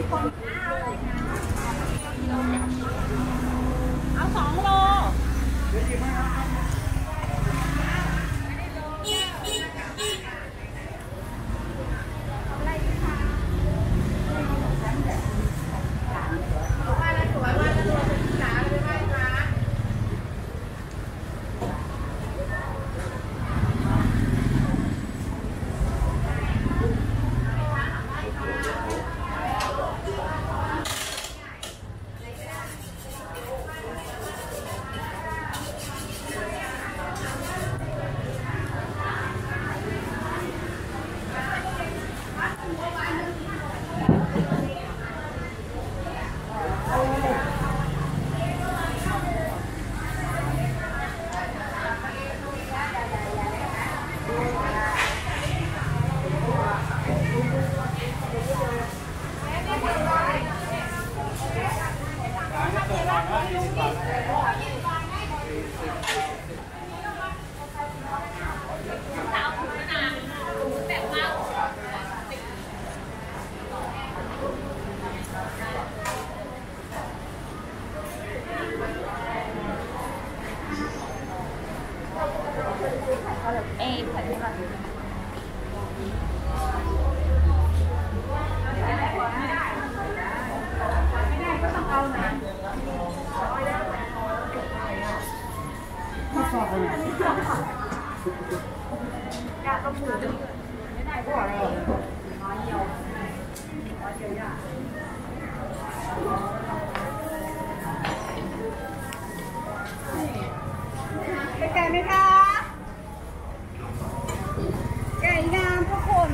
เอา2 โลไก่ไหมคะไก่งามพระขน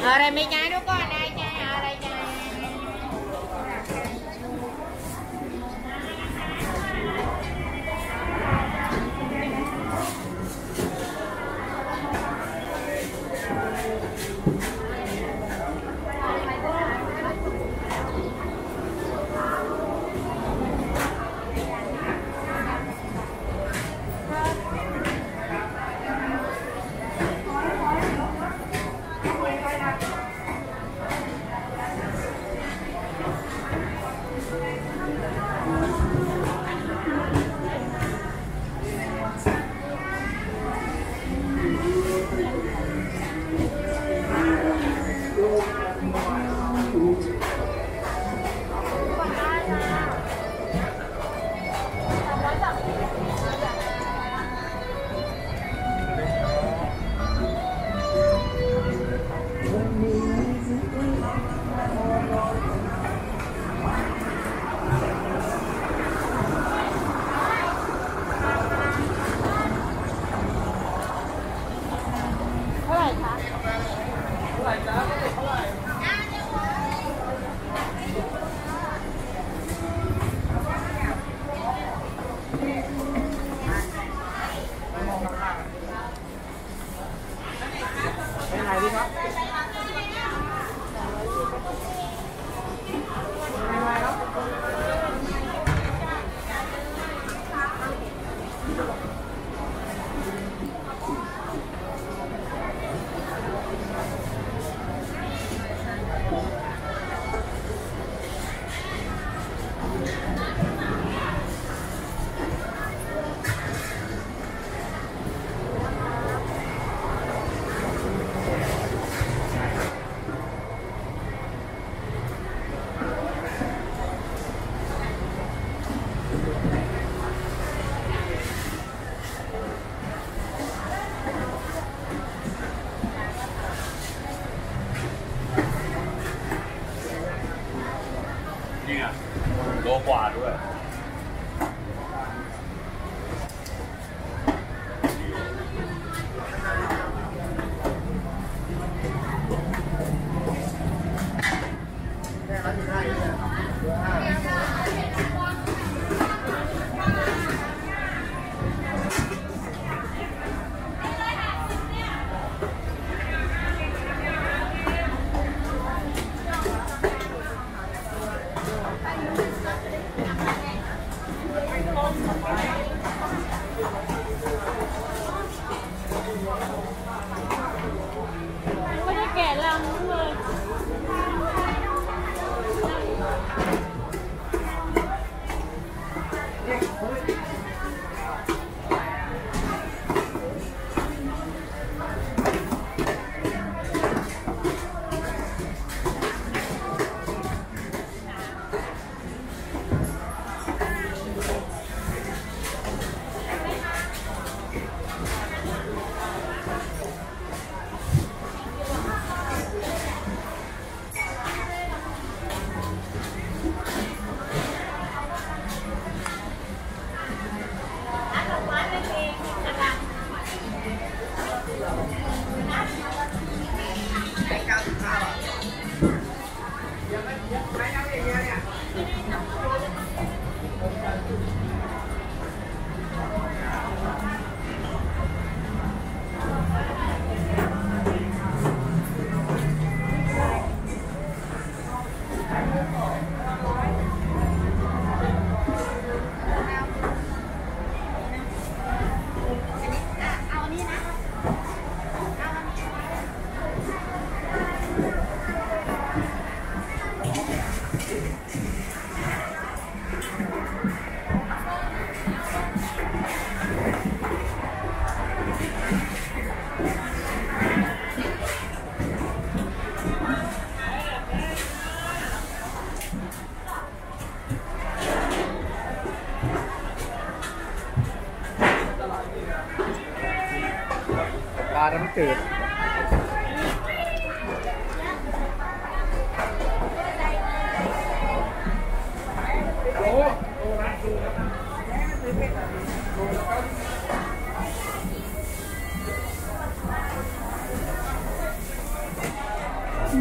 Ở đây mấy trái đứa con đây nha, ở đây nha. Good. เ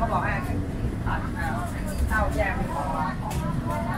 ขาบอกให้เอาแยกไปก่อน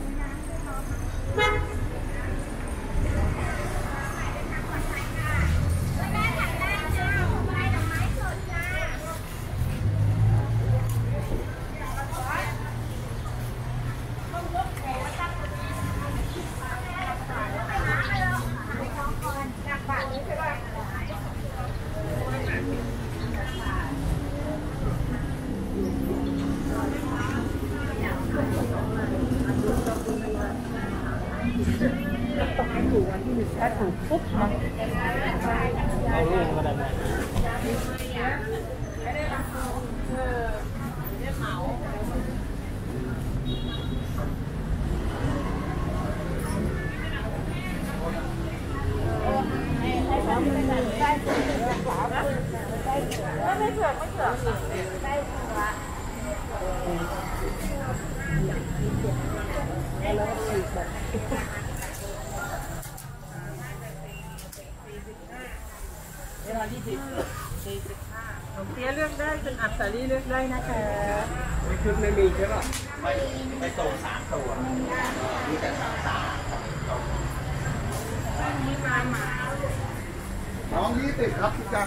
นึงถ้าถูกปุ๊บนะเอาลูกมาได้ไหมของเตี้ยเลือกได้เป็นอัปสารีเลือกได้นะคะไม่คือไม่มีใช่ป่ะไม่โตสามตัวมีแต่สามตัวมีปลาหมาน้อง20ครับทุกจัง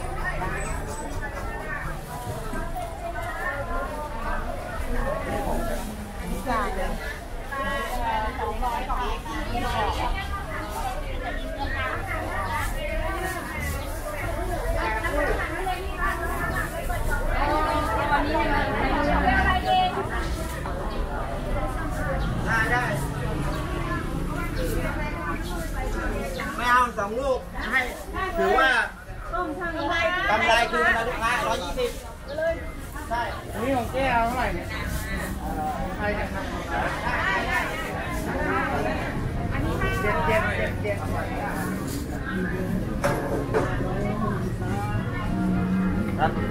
ไม่เอา2 ลูกให้ถือว่ากำไรคือมาลูกค้า120ใช่นี่ของแก้วเท่าไหร่เนี่ยใครจะทำอันนี้เจ็ดครับ